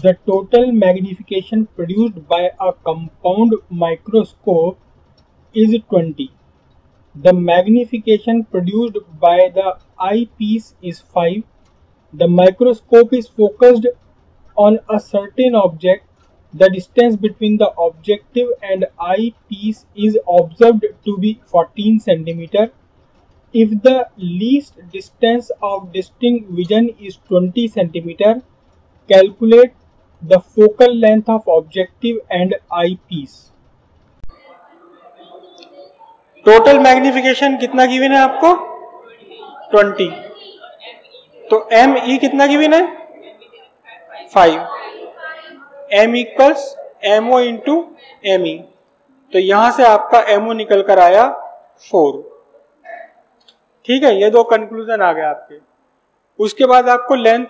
The total magnification produced by a compound microscope is 20. The magnification produced by the eyepiece is 5. The microscope is focused on a certain object. The distance between the objective and eyepiece is observed to be 14 cm. If the least distance of distinct vision is 20 cm, calculate the focal length of objective and eyepiece. Total magnification कितना given है आपको 20. तो M E कितना given है 5. M equals M O into M E. तो यहां से आपका एम ओ निकल कर आया 4. ठीक है, ये दो कंक्लूजन आ गए आपके. उसके बाद आपको लेंथ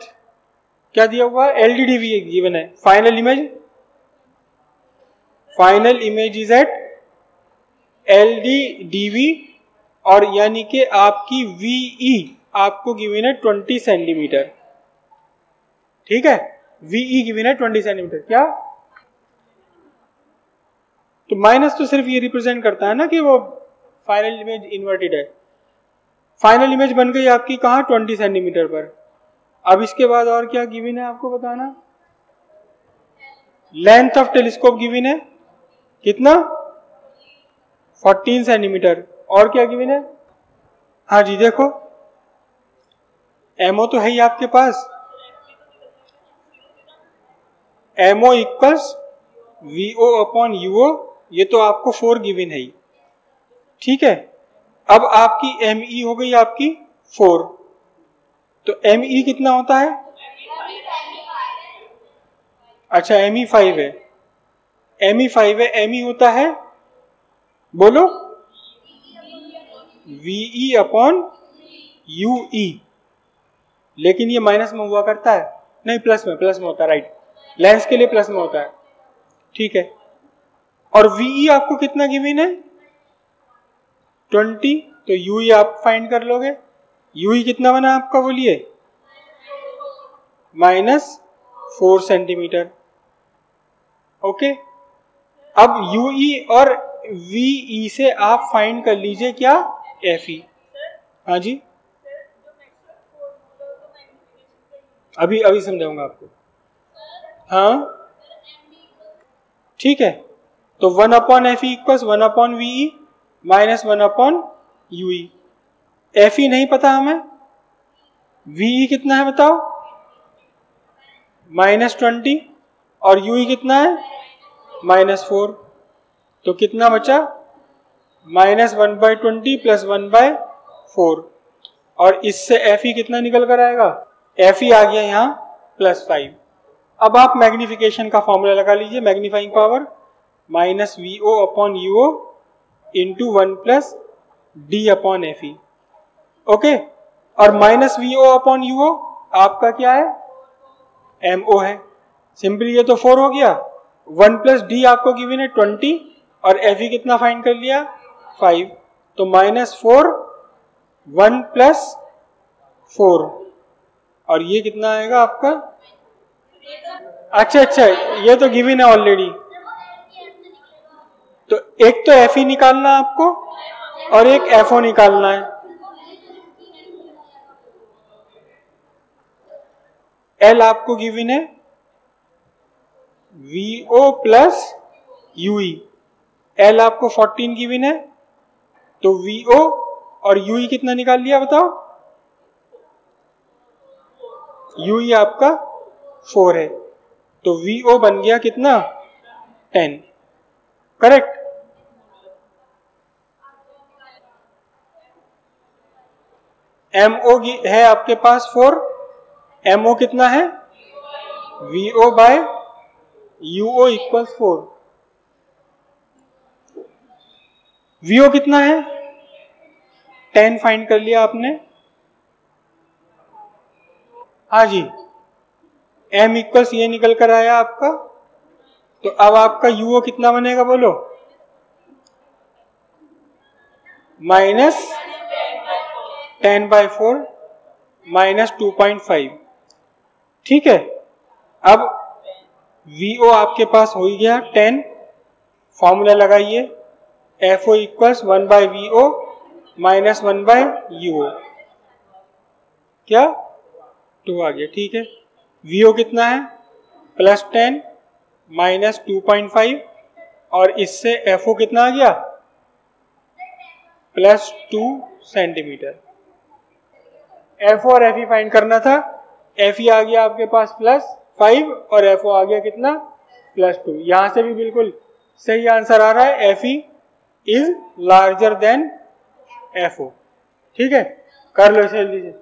क्या दिया हुआ है, एलडीडी भी गिवन है. Final image is at LDDV और यानी कि आपकी VE आपको गिवन है 20 सेंटीमीटर. ठीक है, VE गिवन है 20 सेंटीमीटर. क्या तो माइनस तो सिर्फ ये रिप्रेजेंट करता है ना कि वो फाइनल इमेज इन्वर्टेड है. फाइनल इमेज बन गई आपकी कहाँ 20 सेंटीमीटर पर. अब इसके बाद और क्या गिवन है आपको बताना. लेंथ ऑफ टेलीस्कोप गिवन है कितना 14 सेंटीमीटर. और क्या गिवन है, हाँ जी देखो एमओ तो है ही आपके पास. MO equals VO upon UO, ये तो आपको 4 गिवन है ही. ठीक है, अब आपकी एमई हो गई आपकी 4. तो एमई कितना होता है, अच्छा एमई 5 है. एमई 5 है, एमई होता है बोलो VE अपॉन UE. लेकिन ये माइनस में हुआ करता है, नहीं प्लस में होता है, राइट, लेंस के लिए प्लस में होता है. ठीक है, और VE आपको कितना गिवन है 20. तो UE आप फाइंड कर लोगे. UE कितना बना आपका बोलिए -4 सेंटीमीटर. ओके, अब UE और VE से आप फाइंड कर लीजिए क्या FE. हाँ जी अभी समझाऊंगा आपको. हाँ ठीक है, तो 1/FE equals 1/VE minus 1/UE. FE नहीं पता हमें, VE कितना है बताओ -20 और UE कितना है -4. तो कितना बचा -1/20 +1/4. और इससे FE कितना निकल कर आएगा, FE आ गया यहाँ +5. अब आप मैग्निफिकेशन का फॉर्मूला लगा लीजिए. Magnifying power -VO upon UO into 1 +D upon FE. Okay, और -VO अपॉन UO आपका क्या है MO है. सिंपली ये तो 4 हो गया. 1 + D आपको गिवन है 20 और FE कितना फाइंड कर लिया 5. तो -4 1 + 4 और ये कितना आएगा आपका, अच्छा ये तो गिवन है ऑलरेडी. तो एक तो FE निकालना आपको और एक FO निकालना है. L आपको गिवन है VO प्लस UE. L आपको 14 गिवन है, तो VO और UE कितना निकाल लिया बताओ, UE आपका 4 है. तो VO बन गया कितना 10. करेक्ट, MO है आपके पास 4. MO कितना है VO by UO equals 4. VO कितना है 10 फाइंड कर लिया आपने. हाँ जी M इक्वल्स ये निकल कर आया आपका. तो अब आपका UO कितना बनेगा बोलो -10/4 -2.5. ठीक है, अब वीओ आपके पास हो ही गया 10। फॉर्मूला लगाइए FO equals 1/VO minus 1/UO, क्या 2 आ गया। ठीक है, वीओ कितना है प्लस 10 माइनस 2.5 और इससे एफओ कितना आ गया प्लस 2 सेंटीमीटर। एफओ और एफई फाइंड करना था, एफई आ गया आपके पास प्लस 5 और एफओ आ गया कितना प्लस 2। यहां से भी बिल्कुल सही आंसर आ रहा है FE is larger than FO. ठीक है, कर लो जल्दी से।